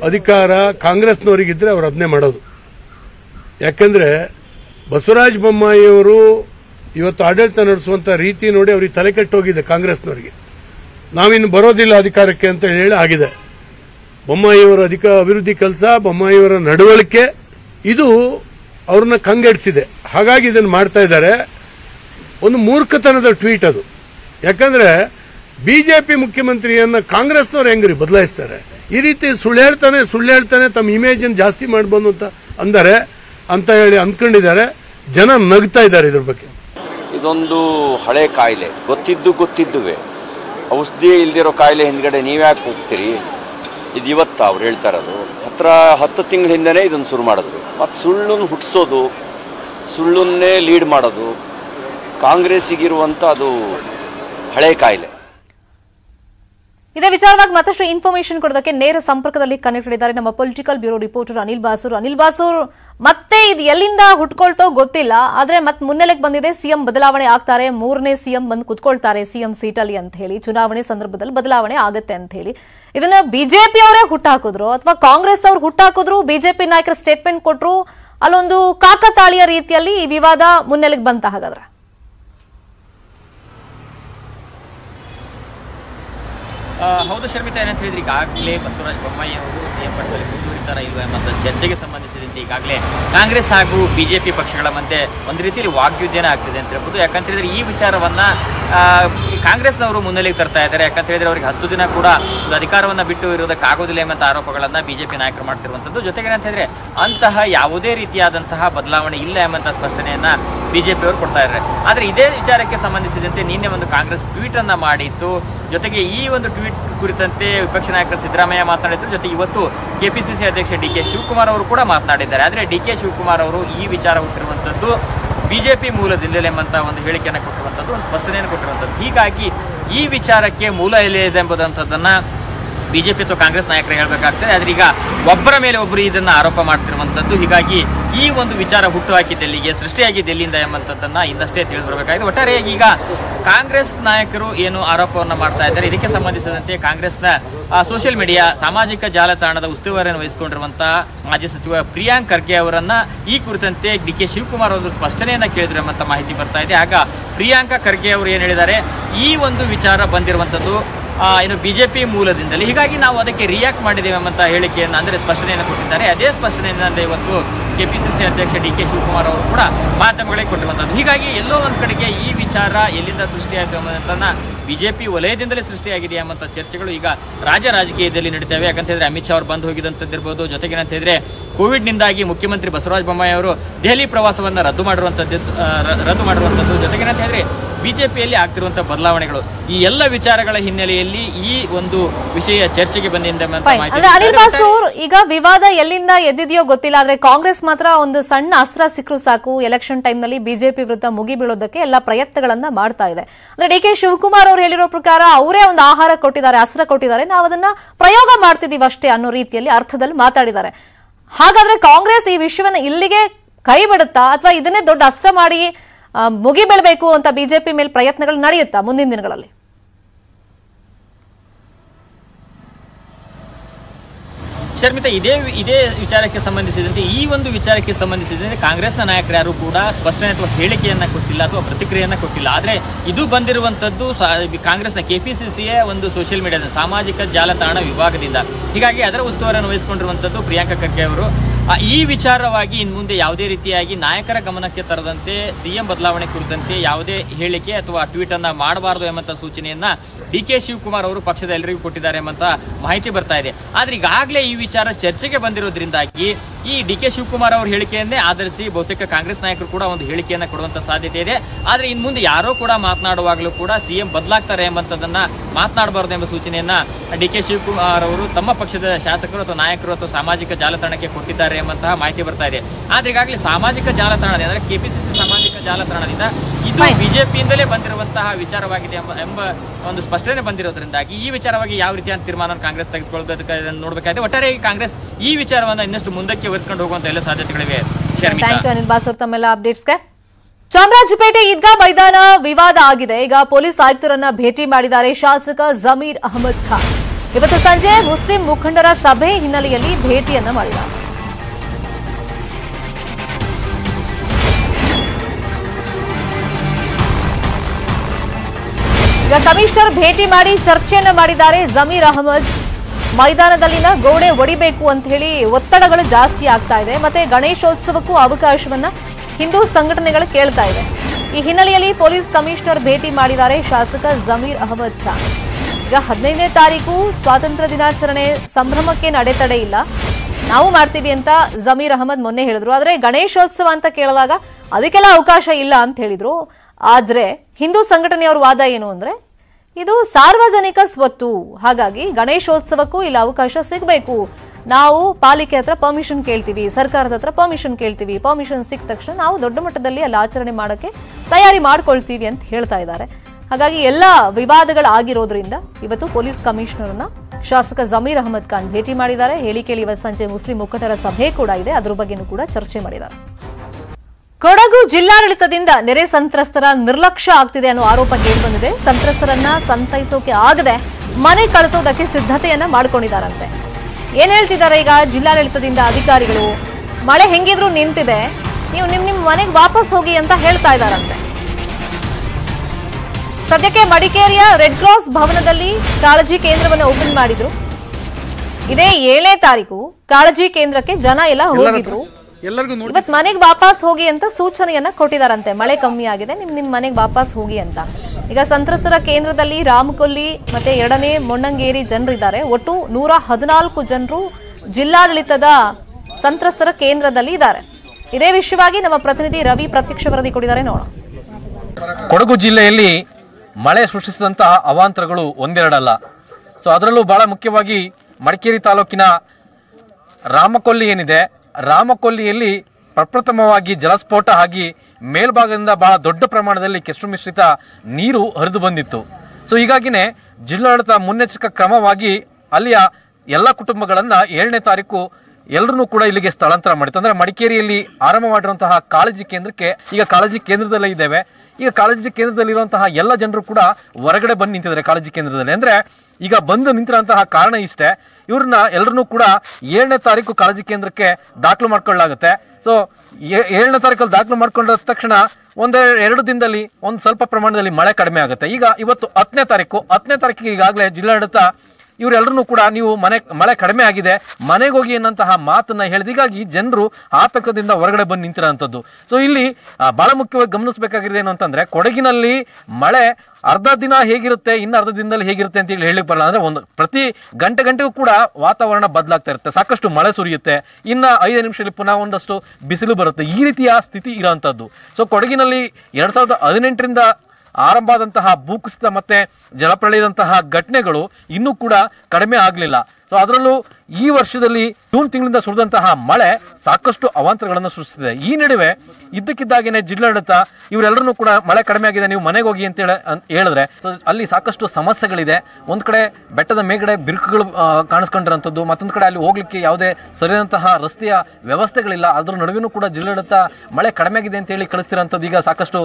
ಅಧಿಕಾರ ಕಾಂಗ್ರೆಸ್ನವರಿಗಿದ್ರೆ ಅವರು ಅದನ್ನೇ ಮಾಡೋದು ಯಾಕೆಂದರೆ ಬಸವರಾಜ ಬೊಮ್ಮಾಯಿಯವರು ಇವತ್ತು ಆಡಳಿತ ನಡೆಸುವಂಥ ರೀತಿ ನೋಡಿ ಅವ್ರಿಗೆ ತಲೆ ಕೆಟ್ಟೋಗಿದೆ ಕಾಂಗ್ರೆಸ್ನವರಿಗೆ ನಾವಿನ್ನು ಬರೋದಿಲ್ಲ ಅಧಿಕಾರಕ್ಕೆ ಅಂತ ಹೇಳಿ ಆಗಿದೆ ಬೊಮ್ಮಾಯಿಯವರ ಅಧಿಕ ಅಭಿವೃದ್ಧಿ ಕೆಲಸ ಬೊಮ್ಮಾಯಿಯವರ ನಡವಳಿಕೆ ಇದು ಅವ್ರನ್ನ ಕಂಗೆಡಿಸಿದೆ ಹಾಗಾಗಿ ಇದನ್ನು ಮಾಡ್ತಾ ಇದ್ದಾರೆ ಒಂದು ಮೂರ್ಖತನದ ಟ್ವೀಟ್ ಅದು ಯಾಕಂದರೆ ಬಿ ಜೆ ಪಿ ಮುಖ್ಯಮಂತ್ರಿಯನ್ನು ಕಾಂಗ್ರೆಸ್ನವ್ರು ಹೆಂಗ್ರಿ ಬದಲಾಯಿಸ್ತಾರೆ ಈ ರೀತಿ ಸುಳ್ಳು ಹೇಳ್ತಾನೆ ಸುಳ್ಳು ಹೇಳ್ತಾನೆ ತಮ್ಮ ಇಮೇಜನ್ನು ಜಾಸ್ತಿ ಮಾಡ್ಬೋದು ಅಂತ ಅಂದರೆ ಅಂತ ಹೇಳಿ ಅಂದ್ಕೊಂಡಿದ್ದಾರೆ ಜನ ನಗ್ತಾ ಇದ್ದಾರೆ ಇದ್ರ ಬಗ್ಗೆ ಇದೊಂದು ಹಳೆ ಕಾಯಿಲೆ ಗೊತ್ತಿದ್ದು ಗೊತ್ತಿದ್ದುವೆ ಔಷಧಿಯೇ ಇಲ್ದಿರೋ ಕಾಯಿಲೆ ಹಿಂದ್ಗಡೆ ನೀವ್ಯಾಕೆ ಹೋಗ್ತೀರಿ ಇದು ಇವತ್ತು ಅವ್ರು ಹೇಳ್ತಾ ಇರೋದು ಹತ್ರ ಹತ್ತು ತಿಂಗಳ ಹಿಂದೆನೇ ಇದನ್ನು ಶುರು ಮಾಡಿದ್ರು ಮತ್ತು ಸುಳ್ಳನ್ನು ಹುಟ್ಟಿಸೋದು ಸುಳ್ಳನ್ನೇ ಲೀಡ್ ಮಾಡೋದು ಕಾಂಗ್ರೆಸ್ಸಿಗಿರುವಂಥ ಅದು ಹಳೆ ಕಾಯಿಲೆ ಇದೇ ವಿಚಾರವಾಗಿ ಮತ್ತಷ್ಟು ಇನ್ಫಾರ್ಮೇಶನ್ ಕೊಡೋದಕ್ಕೆ ನೇರ ಸಂಪರ್ಕದಲ್ಲಿ ಕನೆಕ್ಟ್ ಮಾಡಿದ್ದಾರೆ ನಮ್ಮ political bureau reporter ಅನಿಲ್ ಬಾಸೂರು ಅನಿಲ್ ಬಾಸೂರು ಮತ್ತೆ ಇದು ಎಲ್ಲಿಂದ ಹುಟ್ಕೊಳ್ತೋ ಗೊತ್ತಿಲ್ಲ ಆದ್ರೆ ಮತ್ತೆ ಮುನ್ನೆಲೆಗೆ ಬಂದಿದೆ ಸಿಎಂ ಬದಲಾವಣೆ ಆಗ್ತಾರೆ ಮೂರನೇ ಸಿಎಂ ಬಂದು ಕುತ್ಕೊಳ್ತಾರೆ ಸಿಎಂ ಸೀಟಲ್ಲಿ ಅಂತ ಹೇಳಿ ಚುನಾವಣೆ ಸಂದರ್ಭದಲ್ಲಿ ಬದಲಾವಣೆ ಆಗುತ್ತೆ ಅಂತ ಹೇಳಿ ಇದನ್ನ ಬಿಜೆಪಿ ಅವರೇ ಹುಟ್ಟಾಕಿದ್ರು ಅಥವಾ ಕಾಂಗ್ರೆಸ್ ಅವರು ಹುಟ್ಟಾಕಿದ್ರು ಬಿಜೆಪಿ ನಾಯಕರ ಸ್ಟೇಟ್ಮೆಂಟ್ ಕೊಟ್ಟರು ಅಲ್ಲೊಂದು ಕಾಕತಾಳಿಯ ರೀತಿಯಲ್ಲಿ ಈ ವಿವಾದ ಮುನ್ನೆಲೆಗೆ ಬಂತ ಹಾಗಾದ್ರೆ ಹೌದು ಶರ್ಮಿತಾ ಏನಂತ ಹೇಳಿದ್ರೆ ಈಗಾಗಲೇ ಬಸವರಾಜ ಬೊಮ್ಮಾಯಿ ಅವರು ಸಿಎಂ ಪಟ್ಟದಲ್ಲಿ ಮುಂದುವರಿತಾರ ಇಲ್ವಾ ಎಂಬ ಚರ್ಚೆಗೆ ಸಂಬಂಧಿಸಿದಂತೆ ಈಗಾಗಲೇ ಕಾಂಗ್ರೆಸ್ ಹಾಗೂ ಬಿಜೆಪಿ ಪಕ್ಷಗಳ ಮಧ್ಯೆ ಒಂದು ರೀತಿಯಲ್ಲಿ ವಾಗ್ಯುದ್ಧನ ಆಗ್ತಿದೆ ಅಂತ ಹೇಳ್ಬೋದು. ಯಾಕಂತ ಹೇಳಿದ್ರೆ ಈ ವಿಚಾರವನ್ನು ಕಾಂಗ್ರೆಸ್ನವರು ಮುನ್ನೆಲೆಗೆ ತರ್ತಾ ಇದ್ದಾರೆ. ಯಾಕಂತ ಹೇಳಿದ್ರೆ ಅವರಿಗೆ ಹತ್ತು ದಿನ ಕೂಡ ಒಂದು ಅಧಿಕಾರವನ್ನು ಬಿಟ್ಟು ಇರೋದಕ್ಕಾಗೋದಿಲ್ಲ ಎಂಬಂಥ ಆರೋಪಗಳನ್ನು ಬಿಜೆಪಿ ನಾಯಕರು ಮಾಡ್ತಿರುವಂಥದ್ದು. ಜೊತೆಗೆ ಏನಂತ ಹೇಳಿದ್ರೆ ಅಂತಹ ಯಾವುದೇ ರೀತಿಯಾದಂತಹ ಬದಲಾವಣೆ ಇಲ್ಲ ಎಂಬಂಥ ಸ್ಪಷ್ಟನೆಯನ್ನು ಬಿಜೆಪಿ ಅವರು ಕೊಡ್ತಾ ಇದ್ದಾರೆ. ಆದರೆ ಇದೇ ವಿಚಾರಕ್ಕೆ ಸಂಬಂಧಿಸಿದಂತೆ ನಿನ್ನೆ ಒಂದು ಕಾಂಗ್ರೆಸ್ ಟ್ವೀಟನ್ನು ಮಾಡಿತ್ತು. ಜೊತೆಗೆ ಈ ಒಂದು ಟ್ವೀಟ್ ಕುರಿತಂತೆ ವಿಪಕ್ಷ ನಾಯಕರು ಸಿದ್ದರಾಮಯ್ಯ ಮಾತನಾಡಿದ್ರು. ಜೊತೆಗೆ ಇವತ್ತು ಕೆಪಿಸಿಸಿ ಅಧ್ಯಕ್ಷ ಡಿ ಕೆ ಶಿವಕುಮಾರ್ ಅವರು ಕೂಡ ಮಾತನಾಡಿದ್ದಾರೆ. ಆದರೆ ಡಿ ಕೆ ಶಿವಕುಮಾರ್ ಅವರು ಈ ವಿಚಾರ ಹುಟ್ಟಿರುವಂಥದ್ದು ಬಿಜೆಪಿ ಮೂಲದಿಂದಲೇ ಎಂಬಂಥ ಒಂದು ಹೇಳಿಕೆಯನ್ನು ಕೊಟ್ಟಿರುವಂಥದ್ದು, ಒಂದು ಸ್ಪಷ್ಟನೆಯನ್ನು ಕೊಟ್ಟಿರುವಂಥದ್ದು. ಹೀಗಾಗಿ ಈ ವಿಚಾರಕ್ಕೆ ಮೂಲ ಎಲ್ಲಿದೆ ಎಂಬುದಂಥದ್ದನ್ನು ಬಿಜೆಪಿ ಅಥವಾ ಕಾಂಗ್ರೆಸ್ ನಾಯಕರು ಹೇಳಬೇಕಾಗ್ತದೆ. ಆದರೆ ಈಗ ಒಬ್ಬರ ಮೇಲೆ ಒಬ್ಬರು ಇದನ್ನು ಆರೋಪ ಮಾಡ್ತಿರುವಂಥದ್ದು. ಹೀಗಾಗಿ ಈ ಒಂದು ವಿಚಾರ ಹುಟ್ಟು ಹಾಕಿದ್ದೆಲ್ಲಿಗೆ ಸೃಷ್ಟಿಯಾಗಿದ್ದು ಎಲ್ಲಿಂದ ಎಂಬಂಥದ್ದನ್ನು ಇನ್ನಷ್ಟೇ ತಿಳಿದು ಬರಬೇಕಾಗಿದೆ. ಒಟ್ಟಾರೆಯಾಗಿ ಈಗ ಕಾಂಗ್ರೆಸ್ ನಾಯಕರು ಏನು ಆರೋಪವನ್ನು ಮಾಡ್ತಾ ಇದ್ದಾರೆ ಇದಕ್ಕೆ ಸಂಬಂಧಿಸಿದಂತೆ ಕಾಂಗ್ರೆಸ್ನ ಸೋಷಿಯಲ್ ಮೀಡಿಯಾ ಸಾಮಾಜಿಕ ಜಾಲತಾಣದ ಉಸ್ತುವಾರಿಯನ್ನು ವಹಿಸಿಕೊಂಡಿರುವಂಥ ಮಾಜಿ ಸಚಿವ ಪ್ರಿಯಾಂಕ್ ಖರ್ಗೆ ಅವರನ್ನು ಈ ಕುರಿತಂತೆ ಡಿ ಕೆ ಶಿವಕುಮಾರ್ ಅವರು ಸ್ಪಷ್ಟನೆಯನ್ನು ಕೇಳಿದ್ರು ಎಂಬಂಥ ಮಾಹಿತಿ ಬರ್ತಾ ಇದೆ. ಆಗ ಪ್ರಿಯಾಂಕ ಖರ್ಗೆ ಅವರು ಏನು ಹೇಳಿದ್ದಾರೆ, ಈ ಒಂದು ವಿಚಾರ ಬಂದಿರುವಂಥದ್ದು ಏನು ಬಿಜೆಪಿ ಮೂಲದಿಂದಲೇ, ಹೀಗಾಗಿ ನಾವು ಅದಕ್ಕೆ ರಿಯಾಕ್ಟ್ ಮಾಡಿದ್ದೇವೆ ಎಂಬಂಥ ಹೇಳಿಕೆಯನ್ನು ಅಂದರೆ ಸ್ಪಷ್ಟನೆಯನ್ನು ಕೊಟ್ಟಿದ್ದಾರೆ. ಅದೇ ಸ್ಪಷ್ಟನೆಯಿಂದ ಇವತ್ತು ಕೆಪಿಸಿಸಿ ಅಧ್ಯಕ್ಷ ಡಿ ಕೆ ಶಿವಕುಮಾರ್ ಅವರು ಕೂಡ ಮಾಧ್ಯಮಗಳಿಗೆ ಕೊಟ್ಟಿರುವಂಥದ್ದು. ಹೀಗಾಗಿ ಎಲ್ಲೋ ಒಂದು ಕಡೆಗೆ ಈ ವಿಚಾರ ಎಲ್ಲಿಂದ ಸೃಷ್ಟಿಯಾಯಿತು ಎಂಬುದನ್ನು ಬಿಜೆಪಿ ವಲಯದಿಂದಲೇ ಸೃಷ್ಟಿಯಾಗಿದೆ ಎಂಬಂಥ ಚರ್ಚೆಗಳು ಈಗ ರಾಜ್ಯ ರಾಜಕೀಯದಲ್ಲಿ ನಡೀತವೆ. ಯಾಕಂತ ಹೇಳಿದ್ರೆ ಅಮಿತ್ ಶಾ ಅವರು ಬಂದು ಹೋಗಿದಂಥದ್ದಿರ್ಬೋದು. ಜೊತೆಗೆ ಏನಂತ ಹೇಳಿದ್ರೆ ಕೋವಿಡ್ನಿಂದಾಗಿ ಮುಖ್ಯಮಂತ್ರಿ ಬಸವರಾಜ ಬೊಮ್ಮಾಯಿ ಅವರು ದೆಹಲಿ ಪ್ರವಾಸವನ್ನು ರದ್ದು ಮಾಡಿರುವಂಥದ್ದು ರದ್ದು ಮಾಡಿರುವಂಥದ್ದು ಜೊತೆಗೆ ಏನಂತ ಹೇಳಿದ್ರೆ ಬಿಜೆಪಿಯಲ್ಲಿ ಆಗ್ತಿರುವಂಥ ಬದಲಾವಣೆಗಳು, ಈ ಎಲ್ಲ ವಿಚಾರಗಳ ಹಿನ್ನೆಲೆಯಲ್ಲಿ ಈ ಒಂದು ವಿಷಯ ಚರ್ಚೆಗೆ ಬಂದಿದೆ. ಅನಿಲ್ ಬಾಸೂರ್, ಈಗ ವಿವಾದ ಎಲ್ಲಿಂದ ಎದ್ದಿದೆಯೋ ಗೊತ್ತಿಲ್ಲ, ಆದ್ರೆ ಕಾಂಗ್ರೆಸ್ ಮಾತ್ರ ಒಂದು ಸಣ್ಣ ಅಸ್ತ್ರ ಸಿಕ್ಕರೂ ಸಾಕು ಎಲೆಕ್ಷನ್ ಟೈಮ್ ನಲ್ಲಿ ಬಿಜೆಪಿ ವಿರುದ್ಧ ಮುಗಿಬೀಳೋದಕ್ಕೆ ಎಲ್ಲ ಪ್ರಯತ್ನಗಳನ್ನ ಮಾಡ್ತಾ ಇದೆ. ಅಂದ್ರೆ ಡಿ ಕೆ ಶಿವಕುಮಾರ್ ಅವರು ಹೇಳಿರೋ ಪ್ರಕಾರ ಅವರೇ ಒಂದು ಆಹಾರ ಕೊಟ್ಟಿದ್ದಾರೆ, ಅಸ್ತ್ರ ಕೊಟ್ಟಿದ್ದಾರೆ, ನಾವು ಅದನ್ನ ಪ್ರಯೋಗ ಮಾಡ್ತಿದೀವಿ ಅಷ್ಟೇ ಅನ್ನೋ ರೀತಿಯಲ್ಲಿ ಅರ್ಥದಲ್ಲಿ ಮಾತಾಡಿದ್ದಾರೆ. ಹಾಗಾದ್ರೆ ಕಾಂಗ್ರೆಸ್ ಈ ವಿಷಯವನ್ನು ಇಲ್ಲಿಗೆ ಕೈಬಿಡುತ್ತಾ ಅಥವಾ ಇದನ್ನೇ ದೊಡ್ಡ ಅಸ್ತ್ರ ಮಾಡಿ ಮುಗಿಬೆಳಬೇಕು ಅಂತ ಬಿಜೆಪಿ ಮೇಲೆ ಪ್ರಯತ್ನಗಳು ನಡೆಯುತ್ತಾ ಮುಂದಿನ ದಿನಗಳಲ್ಲಿ? ಶರ್ಮಿತಾ, ಇದೇ ಇದೇ ವಿಚಾರಕ್ಕೆ ಸಂಬಂಧಿಸಿದಂತೆ ಈ ಒಂದು ವಿಚಾರಕ್ಕೆ ಸಂಬಂಧಿಸಿದಂತೆ ಕಾಂಗ್ರೆಸ್ನ ನಾಯಕರು ಯಾರು ಕೂಡ ಸ್ಪಷ್ಟನೆ ಅಥವಾ ಹೇಳಿಕೆಯನ್ನು ಕೊಟ್ಟಿಲ್ಲ ಅಥವಾ ಪ್ರತಿಕ್ರಿಯೆಯನ್ನು ಕೊಟ್ಟಿಲ್ಲ. ಆದರೆ ಇದು ಬಂದಿರುವಂಥದ್ದು ಕಾಂಗ್ರೆಸ್ನ ಕೆ ಪಿ ಸಿ ಸಿಯ ಒಂದು ಸೋಷಿಯಲ್ ಮೀಡಿಯಾದ ಸಾಮಾಜಿಕ ಜಾಲತಾಣ ವಿಭಾಗದಿಂದ. ಹೀಗಾಗಿ ಅದರ ಉಸ್ತುವಾರಿಯನ್ನು ವಹಿಸಿಕೊಂಡಿರುವಂಥದ್ದು ಪ್ರಿಯಾಂಕಾ ಖರ್ಗೆ ಅವರು. ಈ ವಿಚಾರವಾಗಿ ಇನ್ನು ಮುಂದೆ ಯಾವುದೇ ರೀತಿಯಾಗಿ ನಾಯಕರ ಗಮನಕ್ಕೆ ತರದಂತೆ ಸಿಎಂ ಬದಲಾವಣೆ ಕುರಿತಂತೆ ಯಾವುದೇ ಹೇಳಿಕೆ ಅಥವಾ ಟ್ವೀಟ್ ಅನ್ನ ಮಾಡಬಾರದು ಎಂಬಂತ ಸೂಚನೆಯನ್ನ ಡಿ ಕೆ ಶಿವಕುಮಾರ್ ಅವರು ಪಕ್ಷದ ಎಲ್ಲರಿಗೂ ಕೊಟ್ಟಿದ್ದಾರೆ ಎಂಬಂತ ಮಾಹಿತಿ ಬರ್ತಾ ಇದೆ. ಆದ್ರೆ ಈಗಾಗಲೇ ಈ ವಿಚಾರ ಚರ್ಚೆಗೆ ಬಂದಿರೋದ್ರಿಂದಾಗಿ ಈ ಡಿ ಕೆ ಶಿವಕುಮಾರ್ ಅವರ ಹೇಳಿಕೆಯನ್ನೇ ಆಧರಿಸಿ ಬಹುತೇಕ ಕಾಂಗ್ರೆಸ್ ನಾಯಕರು ಕೂಡ ಒಂದು ಹೇಳಿಕೆಯನ್ನು ಕೊಡುವಂತ ಸಾಧ್ಯತೆ ಇದೆ. ಆದ್ರೆ ಇನ್ನು ಮುಂದೆ ಯಾರೋ ಕೂಡ ಮಾತನಾಡುವಾಗಲೂ ಕೂಡ ಸಿಎಂ ಬದಲಾಗ್ತಾರೆ ಎಂಬಂತದನ್ನ ಮಾತನಾಡಬಾರದು ಎಂಬ ಸೂಚನೆಯನ್ನ ಡಿ ಕೆ ಶಿವಕುಮಾರ್ ಅವರು ತಮ್ಮ ಪಕ್ಷದ ಶಾಸಕರು ಅಥವಾ ನಾಯಕರು ಅಥವಾ ಸಾಮಾಜಿಕ ಜಾಲತಾಣಕ್ಕೆ ಕೊಟ್ಟಿದ್ದಾರೆ ಎಂಬಂತಹ ಮಾಹಿತಿ ಬರ್ತಾ ಇದೆ. ಆದ್ರೆ ಈಗಾಗಲೇ ಸಾಮಾಜಿಕ ಜಾಲತಾಣದಿಂದ ಅಂದ್ರೆ ಕೆಪಿಸಿಸಿ ಸಾಮಾಜಿಕ ಜಾಲತಾಣದಿಂದ ಇದು ಬಿಜೆಪಿಯಿಂದಲೇ ಬಂದಿರುವಂತಹ ವಿಚಾರವಾಗಿದೆ ಎಂಬ ಎಂಬ ಒಂದು ಸ್ಪಷ್ಟನೆ ಬಂದಿರೋದ್ರಿಂದಾಗಿ ಈ ವಿಚಾರವಾಗಿ ಯಾವ ರೀತಿಯ ತೀರ್ಮಾನ ಕಾಂಗ್ರೆಸ್ ತೆಗೆದುಕೊಳ್ಳಬೇಕು ನೋಡಬೇಕಾಗಿದೆ. ಒಟ್ಟಾರೆ ಕಾಂಗ್ರೆಸ್ ಈ ವಿಚಾರವನ್ನ ಇನ್ನಷ್ಟು ಮುಂದಕ್ಕೆ ಒರೆಸ್ಕೊಂಡು ಹೋಗುವಂತ ಎಲ್ಲ ಸಾಧ್ಯತೆಗಳಿವೆ. ಚಾಮರಾಜಪೇಟೆ ಈದ್ಗಾ ಮೈದಾನ ವಿವಾದ ಆಗಿದೆ. ಈಗ ಪೊಲೀಸ್ ಆಯುಕ್ತರನ್ನ ಭೇಟಿ ಮಾಡಿದ್ದಾರೆ ಶಾಸಕ ಜಮೀರ್ ಅಹಮದ್ ಖಾನ್. ಇವತ್ತು ಸಂಜೆ ಮುಸ್ಲಿಂ ಮುಖಂಡರ ಸಭೆ ಹಿನ್ನೆಲೆಯಲ್ಲಿ ಭೇಟಿಯನ್ನ ಮಾಡಿದ್ದಾರೆ. ಈಗ ಕಮಿಷನರ್ ಭೇಟಿ ಮಾಡಿ ಚರ್ಚೆಯನ್ನ ಮಾಡಿದ್ದಾರೆ. ಜಮೀರ್ ಅಹಮದ್ ಮೈದಾನದಲ್ಲಿನ ಗೋಡೆ ಒಡಿಬೇಕು ಅಂತ ಹೇಳಿ ಒತ್ತಡಗಳು ಜಾಸ್ತಿ ಆಗ್ತಾ ಇದೆ. ಮತ್ತೆ ಗಣೇಶೋತ್ಸವಕ್ಕೂ ಅವಕಾಶವನ್ನ ಹಿಂದೂ ಸಂಘಟನೆಗಳು ಕೇಳ್ತಾ ಇದೆ. ಈ ಹಿನ್ನೆಲೆಯಲ್ಲಿ ಪೊಲೀಸ್ ಕಮಿಷನರ್ ಭೇಟಿ ಮಾಡಿದ್ದಾರೆ ಶಾಸಕ ಜಮೀರ್ ಅಹಮದ್ ಖಾನ್. ಈಗ ಹದಿನೈದನೇ ತಾರೀಕು ಸ್ವಾತಂತ್ರ್ಯ ದಿನಾಚರಣೆ ಸಂಭ್ರಮಕ್ಕೆ ಅಡೆತಡೆ ಇಲ್ಲ, ನಾವು ಮಾಡ್ತೀವಿ ಅಂತ ಜಮೀರ್ ಅಹಮದ್ ಮೊನ್ನೆ ಹೇಳಿದ್ರು. ಆದ್ರೆ ಗಣೇಶೋತ್ಸವ ಅಂತ ಕೇಳಿದಾಗ ಅದಕ್ಕೆಲ್ಲ ಅವಕಾಶ ಇಲ್ಲ ಅಂತ ಹೇಳಿದ್ರು. ಆದ್ರೆ ಹಿಂದೂ ಸಂಘಟನೆಯವ್ರ ವಾದ ಏನು ಅಂದ್ರೆ ಇದು ಸಾರ್ವಜನಿಕ ಸ್ವತ್ತು, ಹಾಗಾಗಿ ಗಣೇಶೋತ್ಸವಕ್ಕೂ ಇಲ್ಲಿ ಅವಕಾಶ ಸಿಗಬೇಕು, ನಾವು ಪಾಲಿಕೆ ಹತ್ರ ಪರ್ಮಿಷನ್ ಕೇಳ್ತೀವಿ, ಸರ್ಕಾರದ ಹತ್ರ ಪರ್ಮಿಷನ್ ಕೇಳ್ತೀವಿ, ಪರ್ಮಿಷನ್ ಸಿಕ್ಕ ತಕ್ಷಣ ನಾವು ದೊಡ್ಡ ಮಟ್ಟದಲ್ಲಿ ಅಲ್ಲಿ ಆಚರಣೆ ಮಾಡೋಕ್ಕೆ ತಯಾರಿ ಮಾಡ್ಕೊಳ್ತೀವಿ ಅಂತ ಹೇಳ್ತಾ ಇದ್ದಾರೆ. ಹಾಗಾಗಿ ಎಲ್ಲ ವಿವಾದಗಳಾಗಿರೋದ್ರಿಂದ ಇವತ್ತು ಪೊಲೀಸ್ ಕಮಿಷನರ್ನ ಶಾಸಕ ಜಮೀರ್ ಅಹಮದ್ ಖಾನ್ ಭೇಟಿ ಮಾಡಿದ್ದಾರೆ. ಹೇಳಿಕೆಯಲ್ಲಿ ಇವತ್ತು ಸಂಜೆ ಮುಸ್ಲಿಂ ಮುಖಂಡರ ಸಭೆ ಕೂಡ ಇದೆ, ಅದ್ರ ಬಗ್ಗೆನೂ ಕೂಡ ಚರ್ಚೆ ಮಾಡಿದ್ದಾರೆ. ಕೊಡಗು ಜಿಲ್ಲಾಡಳಿತದಿಂದ ನೆರೆ ಸಂತ್ರಸ್ತರ ನಿರ್ಲಕ್ಷ್ಯ ಆಗ್ತಿದೆ ಅನ್ನೋ ಆರೋಪ ಕೇಳಿಬಂದಿದೆ. ಸಂತ್ರಸ್ತರನ್ನ ಸಂತೈಸೋಕೆ ಆಗದೆ ಮನೆ ಕಳಿಸೋದಕ್ಕೆ ಸಿದ್ಧತೆಯನ್ನ ಮಾಡ್ಕೊಂಡಿದ್ದಾರಂತೆ. ಏನ್ ಹೇಳ್ತಿದ್ದಾರೆ ಈಗ ಜಿಲ್ಲಾಡಳಿತದಿಂದ ಅಧಿಕಾರಿಗಳು? ಮಳೆ ಹೆಂಗಿದ್ರು ನಿಂತಿದೆ, ನೀವು ನಿಮ್ ನಿಮ್ ಮನೆಗೆ ವಾಪಸ್ ಹೋಗಿ ಅಂತ ಹೇಳ್ತಾ ಇದ್ದಾರಂತೆ. ಸದ್ಯಕ್ಕೆ ಮಡಿಕೇರಿಯ ರೆಡ್ ಕ್ರಾಸ್ ಭವನದಲ್ಲಿ ಕಾಳಜಿ ಕೇಂದ್ರವನ್ನು ಓಪನ್ ಮಾಡಿದ್ರು. ಇದೇ ಏಳನೇ ತಾರೀಕು ಕಾಳಜಿ ಕೇಂದ್ರಕ್ಕೆ ಜನ ಎಲ್ಲ ಹೋಗಿದ್ರು. ಇವತ್ತು ಮನೆಗೆ ವಾಪಸ್ ಹೋಗಿ ಅಂತ ಸೂಚನೆಯನ್ನ ಕೊಟ್ಟಿದಾರಂತೆ. ಮಳೆ ಕಮ್ಮಿ ಆಗಿದೆ, ನಿಮ್ ನಿಮ್ ಮನೆಗೆ ವಾಪಸ್ ಹೋಗಿ ಅಂತ. ಈಗ ಸಂತ್ರಸ್ತರ ಕೇಂದ್ರದಲ್ಲಿ ರಾಮಕೊಲ್ಲಿ ಮತ್ತೆ ಎರಡನೇ ಮೊಣ್ಣಂಗೇರಿ ಜನರಿದ್ದಾರೆ. ಒಟ್ಟು ನೂರ ಹದಿನಾಲ್ಕು ಜನರು ಜಿಲ್ಲಾಡಳಿತದ ಸಂತ್ರಸ್ತರ ಕೇಂದ್ರದಲ್ಲಿ ಇದ್ದಾರೆ. ಇದೇ ವಿಷಯವಾಗಿ ನಮ್ಮ ಪ್ರತಿನಿಧಿ ರವಿ ಪ್ರತ್ಯಕ್ಷ ವರದಿ ಕೊಟ್ಟಿದ್ದಾರೆ, ನೋಡೋಣ. ಕೊಡಗು ಜಿಲ್ಲೆಯಲ್ಲಿ ಮಳೆ ಸೃಷ್ಟಿಸಿದಂತಹ ಅವಾಂತರಗಳು ಒಂದೆರಡಲ್ಲ. ಸೊ ಅದರಲ್ಲೂ ಬಹಳ ಮುಖ್ಯವಾಗಿ ಮಡಿಕೇರಿ ತಾಲೂಕಿನ ರಾಮಕೊಲ್ಲಿ ಏನಿದೆ, ರಾಮಕೊಲ್ಲಿಯಲ್ಲಿ ಪ್ರಪ್ರಥಮವಾಗಿ ಜಲಸ್ಫೋಟ ಆಗಿ ಮೇಲ್ಭಾಗದಿಂದ ಬಹಳ ದೊಡ್ಡ ಪ್ರಮಾಣದಲ್ಲಿ ಕೆಸರು ಮಿಶ್ರಿತ ನೀರು ಹರಿದು ಬಂದಿತ್ತು. ಸೊ ಹೀಗಾಗಿನೇ ಜಿಲ್ಲಾಡಳಿತ ಮುನ್ನೆಚ್ಚರಿಕಾ ಕ್ರಮವಾಗಿ ಅಲ್ಲಿಯ ಎಲ್ಲ ಕುಟುಂಬಗಳನ್ನು ಏಳನೇ ತಾರೀಕು ಎಲ್ಲರೂ ಕೂಡ ಇಲ್ಲಿಗೆ ಸ್ಥಳಾಂತರ ಮಾಡಿತ್ತು. ಅಂದರೆ ಮಡಿಕೇರಿಯಲ್ಲಿ ಆರಂಭ ಮಾಡಿರುವಂತಹ ಕಾಳಜಿ ಕೇಂದ್ರಕ್ಕೆ ಈಗ ಕಾಳಜಿ ಕೇಂದ್ರದಲ್ಲೇ ಇದ್ದೇವೆ. ಈಗ ಕಾಳಜಿ ಕೇಂದ್ರದಲ್ಲಿರುವಂತಹ ಎಲ್ಲ ಜನರು ಕೂಡ ಹೊರಗಡೆ ಬಂದು ನಿಂತಿದ್ದಾರೆ ಕಾಳಜಿ ಕೇಂದ್ರದಲ್ಲಿ. ಅಂದರೆ ಈಗ ಬಂದು ನಿಂತಿರುವಂತಹ ಕಾರಣ ಇಷ್ಟೇ, ಇವ್ರನ್ನ ಎಲ್ಲರನ್ನೂ ಕೂಡ ಏಳನೇ ತಾರೀಕು ಕಾಳಜಿ ಕೇಂದ್ರಕ್ಕೆ ದಾಖಲು ಮಾಡ್ಕೊಳ್ಳಲಾಗುತ್ತೆ. ಸೊ ಏಳನೇ ತಾರೀಕಲ್ಲಿ ದಾಖಲು ಮಾಡ್ಕೊಂಡ ತಕ್ಷಣ ಒಂದೆರಡು ಎರಡು ದಿನದಲ್ಲಿ ಒಂದು ಸ್ವಲ್ಪ ಪ್ರಮಾಣದಲ್ಲಿ ಮಳೆ ಕಡಿಮೆ ಆಗುತ್ತೆ. ಈಗ ಇವತ್ತು ಹತ್ತನೇ ತಾರೀಕು ಹತ್ತನೇ ತಾರೀಕಿಗೆ ಈಗಾಗಲೇ ಜಿಲ್ಲಾಡಳಿತ ಇವರೆಲ್ಲರೂ ಕೂಡ ನೀವು ಮನೆ ಮಳೆ ಕಡಿಮೆ ಆಗಿದೆ ಮನೆಗೆ ಹೋಗಿ ಅನ್ನಂತಹ ಮಾತನ್ನ ಹೇಳಿದ. ಹೀಗಾಗಿ ಜನರು ಆತಂಕದಿಂದ ಹೊರಗಡೆ ಬಂದು ನಿಂತಿರೋಂಥದ್ದು. ಸೊ ಇಲ್ಲಿ ಬಹಳ ಮುಖ್ಯವಾಗಿ ಗಮನಿಸಬೇಕಾಗಿರೋದು ಏನು ಅಂತಂದ್ರೆ, ಕೊಡಗಿನಲ್ಲಿ ಮಳೆ ಅರ್ಧ ದಿನ ಹೇಗಿರುತ್ತೆ, ಇನ್ನು ಅರ್ಧ ದಿನದಲ್ಲಿ ಹೇಗಿರುತ್ತೆ ಅಂತ ಹೇಳಿ ಹೇಳಿಕ್ ಬರಲ್ಲ. ಅಂದರೆ ಒಂದು ಪ್ರತಿ ಗಂಟೆ ಗಂಟೆಗೂ ಕೂಡ ವಾತಾವರಣ ಬದಲಾಗ್ತಾ ಇರುತ್ತೆ. ಸಾಕಷ್ಟು ಮಳೆ ಸುರಿಯುತ್ತೆ, ಇನ್ನು ಐದು ನಿಮಿಷದಲ್ಲಿ ಪುನಃ ಒಂದಷ್ಟು ಬಿಸಿಲು ಬರುತ್ತೆ. ಈ ರೀತಿಯ ಸ್ಥಿತಿ ಇರೋಂಥದ್ದು. ಸೊ ಕೊಡಗಿನಲ್ಲಿ ಎರಡು ಸಾವಿರದ ಹದಿನೆಂಟರಿಂದ ಆರಂಭ ಆದಂತಹ ಭೂಕುಸಿತ ಮತ್ತು ಜಲಪ್ರಳಯದಂತಹ ಘಟನೆಗಳು ಇನ್ನೂ ಕೂಡ ಕಡಿಮೆ ಆಗಲಿಲ್ಲ. ಸೊ ಅದರಲ್ಲೂ ಈ ವರ್ಷದಲ್ಲಿ ಜೂನ್ ತಿಂಗಳಿಂದ ಸುರಿದಂತಹ ಮಳೆ ಸಾಕಷ್ಟು ಅವಾಂತರಗಳನ್ನು ಸೃಷ್ಟಿಸಿದೆ. ಈ ನಡುವೆ ಇದ್ದಕ್ಕಿದ್ದಾಗೇನೆ ಜಿಲ್ಲಾಡಳಿತ ಇವರೆಲ್ಲರೂ ಕೂಡ ಮಳೆ ಕಡಿಮೆ ಆಗಿದೆ ನೀವು ಮನೆಗೆ ಹೋಗಿ ಅಂತ ಹೇಳಿದ್ರೆ ಅಲ್ಲಿ ಸಾಕಷ್ಟು ಸಮಸ್ಯೆಗಳಿದೆ. ಒಂದು ಕಡೆ ಬೆಟ್ಟದ ಮೇಲ್ಗಡೆ ಬಿರುಕುಗಳು ಕಾಣಿಸ್ಕೊಂಡಿರೋಂಥದ್ದು, ಮತ್ತೊಂದು ಕಡೆ ಅಲ್ಲಿ ಹೋಗ್ಲಿಕ್ಕೆ ಯಾವುದೇ ಸರಿಯಾದಂತಹ ರಸ್ತೆಯ ವ್ಯವಸ್ಥೆಗಳಿಲ್ಲ. ಅದರ ನಡುವೆಯೂ ಕೂಡ ಜಿಲ್ಲಾಡಳಿತ ಮಳೆ ಕಡಿಮೆ ಆಗಿದೆ ಅಂತ ಹೇಳಿ ಕಳಿಸ್ತಿರೋಂಥದ್ದು ಈಗ ಸಾಕಷ್ಟು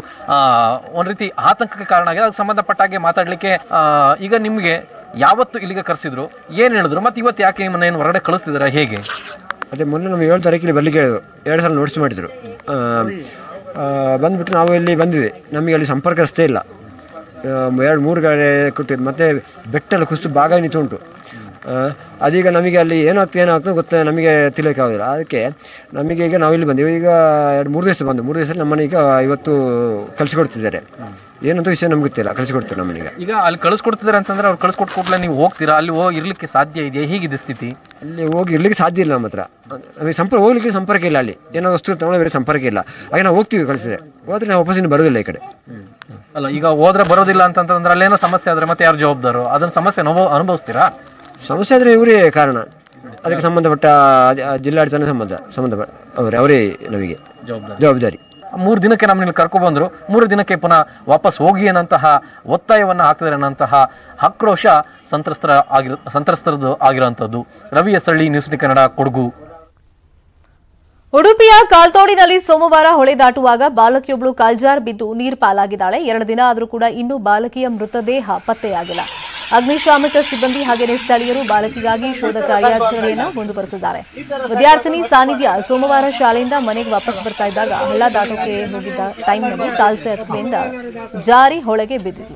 ಒಂದು ರೀತಿ ಆತಂಕಕ್ಕೆ ಕಾರಣ ಆಗಿದೆ. ಅದಕ್ಕೆ ಸಂಬಂಧಪಟ್ಟಾಗೆ ಮಾತಾಡಲಿಕ್ಕೆ ಈಗ ನಿಮಗೆ ಯಾವತ್ತು ಇಲ್ಲಿಗೆ ಕರೆಸಿದ್ರು, ಏನು ಹೇಳಿದ್ರು, ಮತ್ತು ಇವತ್ತು ಯಾಕೆ ನಿಮ್ಮನ್ನ ಏನು ಹೊರಗಡೆ ಕಳಿಸ್ತಿದ್ದೀರಾ ಹೇಗೆ? ಅದೇ ಮೊನ್ನೆ ನಾವು ಏಳು ತಾರೀಕಿಗೆ ಬರಲಿಕ್ಕೆ ಹೇಳಿದ್ರು, ಎರಡು ಸಲ ನೋಟಿಸ್ ಮಾಡಿದರು. ಬಂದುಬಿಟ್ಟು ನಾವು ಇಲ್ಲಿ ಬಂದಿದ್ವಿ, ನಮಗೆ ಅಲ್ಲಿ ಸಂಪರ್ಕ ರಸ್ತೆ ಇಲ್ಲ, ಎರಡು ಮೂರು ಗಾಡಿ ಕೊಟ್ಟಿದ್ದು, ಮತ್ತು ಬೆಟ್ಟೆಲ್ಲ ಕುಸಿತು ಭಾಗ ನಿಂತು ಉಂಟು. ಅದೀಗ ನಮಗೆ ಅಲ್ಲಿ ಏನಾಗ್ತದೆ ಏನಾಗ್ತದೆ ಗೊತ್ತೇ ನಮಗೆ ತಿಳಿಯೋಕ್ಕಾಗೋದಿಲ್ಲ. ಅದಕ್ಕೆ ನಮಗೆ ಈಗ ನಾವಿಲ್ಲಿ ಬಂದೀವಿ, ಈಗ ಎರಡು ಮೂರು ದಿವಸ ಬಂದು ಮೂರು ದಿವಸ ನಮ್ಮನ್ನ ಈಗ ಇವತ್ತು ಕಳಿಸ್ಕೊಡ್ತಿದ್ದಾರೆ. ಏನಂತ ವಿಷಯ ನಮ್ಗೆ ಗೊತ್ತಿಲ್ಲ, ಕಳಿಸ್ಕೊಡ್ತಾರೆ ನಮ್ಮನಿಗೆ. ಈಗ ಅಲ್ಲಿ ಕಳಿಸ್ಕೊಡ್ತಿದ್ದಾರೆ ಅಂತಂದರೆ ಅವ್ರು ಕಳಿಸ್ಕೊಟ್ಟು ಕೂಡಲೇ ನೀವು ಹೋಗ್ತೀರಾ? ಅಲ್ಲಿ ಹೋಗಿ ಇರಲಿಕ್ಕೆ ಸಾಧ್ಯ ಇದೆಯಾ? ಹೇಗಿದೆ ಸ್ಥಿತಿ? ಅಲ್ಲಿ ಹೋಗಿ ಇರಲಿಕ್ಕೆ ಸಾಧ್ಯ ಇಲ್ಲ ನಮ್ಮ ಹತ್ರ, ನಮಗೆ ಸಂಪರ್ಕ ಹೋಗ್ಲಿಕ್ಕೆ ಸಂಪರ್ಕ ಇಲ್ಲ. ಅಲ್ಲಿ ಏನೋ ವಸ್ತು ತಗೊಳ್ಳೋ ಬೇರೆ ಸಂಪರ್ಕ ಇಲ್ಲ. ಹಾಗೆ ನಾವು ಹೋಗ್ತೀವಿ, ಕಳಿಸಿದೆ ಹೋದರೆ ನಾವು ವಾಪಸ್ ಇನ್ನು ಬರೋದಿಲ್ಲ ಈ ಕಡೆ. ಅಲ್ಲ ಈಗ ಹೋದರೆ ಬರೋದಿಲ್ಲ ಅಂತಂತಂದ್ರೆ ಅಲ್ಲೇನೋ ಸಮಸ್ಯೆ ಆದರೆ ಮತ್ತೆ ಯಾರು ಜವಾಬ್ದಾರು? ಅದನ್ನು ಸಮಸ್ಯೆ ಅನುಭವ ಅನುಭವಿಸ್ತೀರಾ? ಸಮಸ್ಯೆ ಆದರೆ ಇವರೇ ಕಾರಣ, ಅದಕ್ಕೆ ಸಂಬಂಧಪಟ್ಟ ಜಿಲ್ಲಾಡಳಿತ ಸಂಬಂಧ ಸಂಬಂಧಪಟ್ಟ ಅವರೇ ಅವರೇ ನಮಗೆ ಜವಾಬ್ದಾರಿ. ಮೂರು ದಿನಕ್ಕೆ ನಮ್ಮಲ್ಲಿ ಕರ್ಕೊಬಂದರು, ಮೂರು ದಿನಕ್ಕೆ ಪುನಃ ವಾಪಸ್ ಹೋಗಿ ಅನ್ನೋಂತಹ ಒತ್ತಾಯವನ್ನು ಹಾಕಿದರೆ ಅನ್ನೋಂತಹ ಆಕ್ರೋಶ ಸಂತ್ರಸ್ತರ ಆಗಿರೋ ಸಂತ್ರಸ್ತರದ್ದು ಆಗಿರೋಂಥದ್ದು. ರವಿ ಎಸಳ್ಳಿ, news eighteen Kannada, ಕೊಡಗು. ಉಡುಪಿಯ ಕಾಲ್ತೋಡಿನಲ್ಲಿ ಸೋಮವಾರ ಹೊಳೆ ದಾಟುವಾಗ ಬಾಲಕಿಯೊಬ್ಬಳು ಕಾಲ್ಜಾರ್ ಬಿದ್ದು ನೀರ್ಪಾಲಾಗಿದ್ದಾಳೆ. ಎರಡು ದಿನ ಆದರೂ ಕೂಡ ಇನ್ನೂ ಬಾಲಕಿಯ ಮೃತದೇಹ ಪತ್ತೆಯಾಗಿಲ್ಲ. ಅಗ್ನಿಶಾಮಕ ಸಿಬ್ಬಂದಿ ಹಾಗೆಯೇ ಸ್ಥಳೀಯರು ಬಾಲಕಿಗಾಗಿ ಶೋಧ ಕಾರ್ಯಾಚರಣೆಯನ್ನು ಮುಂದುವರೆಸಿದ್ದಾರೆ. ವಿದ್ಯಾರ್ಥಿನಿ ಸಾನಿಧ್ಯ ಸೋಮವಾರ ಶಾಲೆಯಿಂದ ಮನೆಗೆ ವಾಪಸ್ ಬರ್ತಾ ಇದ್ದಾಗ ಹಳ್ಳ ದಾಟೋಕೆ ಹೋಗಿದ್ದ ಟೈಮ್ನಲ್ಲಿ ಕಾಲ್ಸೆ ಹತ್ತಿಯಿಂದ ಜಾರಿ ಹೊಳೆಗೆ ಬಿದ್ದಿತು.